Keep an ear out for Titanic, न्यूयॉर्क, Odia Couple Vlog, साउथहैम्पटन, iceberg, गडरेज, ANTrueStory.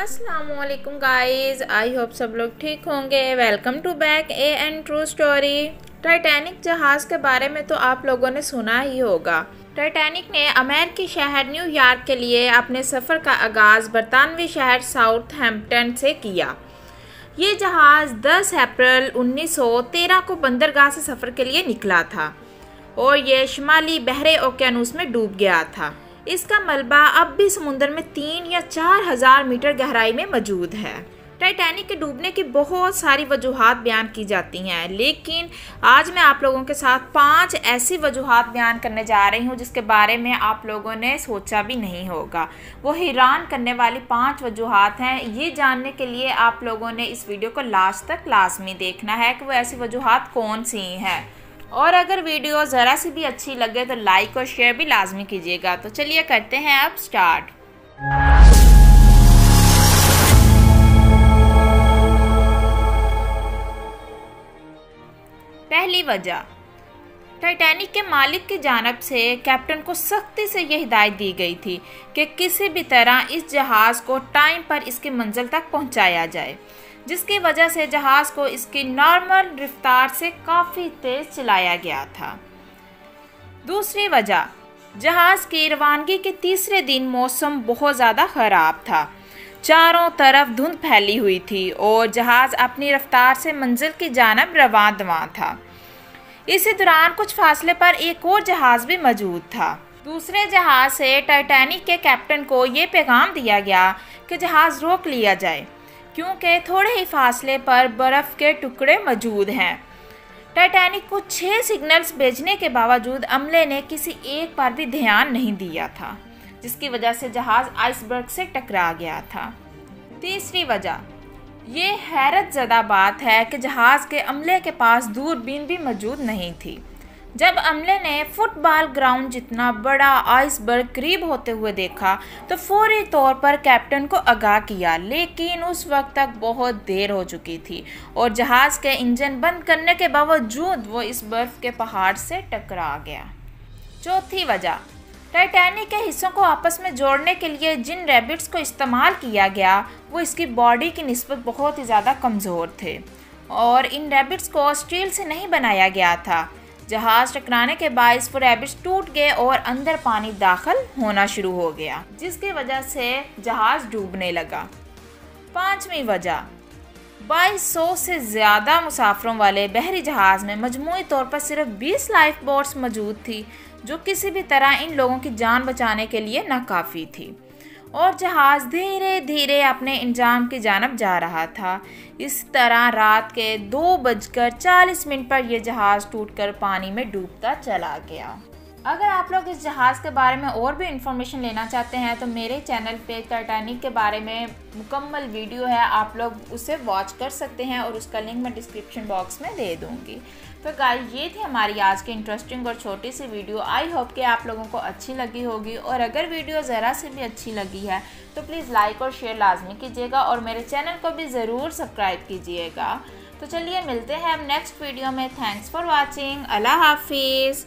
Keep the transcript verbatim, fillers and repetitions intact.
अस्सलामुअलैकुम guys, I hope सब लोग ठीक होंगे। Welcome to back a and true story. Titanic जहाज़ के बारे में तो आप लोगों ने सुना ही होगा। टाइटैनिक ने अमेरिकी शहर न्यूयॉर्क के लिए अपने सफ़र का आगाज़ बरतानवी शहर साउथहैम्पटन से किया। ये जहाज़ दस अप्रैल उन्नीस सौ तेरह को बंदरगाह से सफ़र के लिए निकला था और ये शुमाली बहरे ओकियानूस में डूब गया था। इसका मलबा अब भी समुंदर में तीन या चार हज़ार मीटर गहराई में मौजूद है। टाइटैनिक के डूबने की बहुत सारी वजूहत बयान की जाती हैं, लेकिन आज मैं आप लोगों के साथ पांच ऐसी वजूहत बयान करने जा रही हूं जिसके बारे में आप लोगों ने सोचा भी नहीं होगा। वो हैरान करने वाली पांच वजूहत हैं। ये जानने के लिए आप लोगों ने इस वीडियो को लास्ट तक लाजमी देखना है कि वो ऐसी वजूहत कौन सी हैं। और अगर वीडियो ज़रा सी भी अच्छी लगे तो लाइक और शेयर भी लाजमी कीजिएगा। तो चलिए करते हैं अब स्टार्ट। पहली वजह, टाइटैनिक के मालिक की जानिब से कैप्टन को सख्ती से यह हिदायत दी गई थी कि किसी भी तरह इस जहाज़ को टाइम पर इसकी मंजिल तक पहुंचाया जाए, जिसकी वजह से जहाज़ को इसकी नॉर्मल रफ्तार से काफ़ी तेज़ चलाया गया था। दूसरी वजह, जहाज़ की रवानगी के तीसरे दिन मौसम बहुत ज़्यादा ख़राब था। चारों तरफ धुंध फैली हुई थी और जहाज़ अपनी रफ्तार से मंजिल की जानिब रवां दवां था। इसी दौरान कुछ फासले पर एक और जहाज़ भी मौजूद था। दूसरे जहाज़ से टाइटैनिक के कैप्टन को ये पैगाम दिया गया कि जहाज़ रोक लिया जाए क्योंकि थोड़े ही फासले पर बर्फ़ के टुकड़े मौजूद हैं। टाइटैनिक को छः सिग्नल्स भेजने के बावजूद अमले ने किसी एक पर भी ध्यान नहीं दिया था, जिसकी वजह से जहाज़ आइसबर्ग से टकरा गया था। तीसरी वजह, ये हैरतज़दा बात है कि जहाज़ के अमले के पास दूरबीन भी मौजूद नहीं थी। जब अमले ने फुटबॉल ग्राउंड जितना बड़ा आइसबर्ग करीब होते हुए देखा तो फौरी तौर पर कैप्टन को आगाह किया, लेकिन उस वक्त तक बहुत देर हो चुकी थी और जहाज़ के इंजन बंद करने के बावजूद वो इस बर्फ़ के पहाड़ से टकरा गया। चौथी वजह, टाइटैनिक के हिस्सों को आपस में जोड़ने के लिए जिन रैबिट्स को इस्तेमाल किया गया वो इसकी बॉडी की निस्बत बहुत ही ज़्यादा कमज़ोर थे और इन रैबिट्स को स्टील से नहीं बनाया गया था। जहाज़ टकराने के बायस पर रैबिट्स टूट गए और अंदर पानी दाखिल होना शुरू हो गया, जिसकी वजह से जहाज़ डूबने लगा। पाँचवीं वजह, बाईस सौ से ज़्यादा मुसाफिरों वाले बहरी जहाज़ में मजमूई तौर पर सिर्फ बीस लाइफ बोट्स मौजूद थी, जो किसी भी तरह इन लोगों की जान बचाने के लिए नाकाफ़ी थी और जहाज़ धीरे धीरे अपने इंजाम की जानिब जा रहा था। इस तरह रात के दो बजकर चालीस मिनट पर यह जहाज़ टूटकर पानी में डूबता चला गया। अगर आप लोग इस जहाज़ के बारे में और भी इंफॉर्मेशन लेना चाहते हैं तो मेरे चैनल पे टाइटैनिक के बारे में मुकम्मल वीडियो है, आप लोग उसे वॉच कर सकते हैं और उसका लिंक मैं डिस्क्रिप्शन बॉक्स में दे दूँगी। तो गाइस, ये थी हमारी आज की इंटरेस्टिंग और छोटी सी वीडियो। आई होप कि आप लोगों को अच्छी लगी होगी और अगर वीडियो ज़रा से भी अच्छी लगी है तो प्लीज़ लाइक और शेयर लाजमी कीजिएगा और मेरे चैनल को भी ज़रूर सब्सक्राइब कीजिएगा। तो चलिए मिलते हैं हम नेक्स्ट वीडियो में। Thanks for watching. अल्लाह हाफिज़।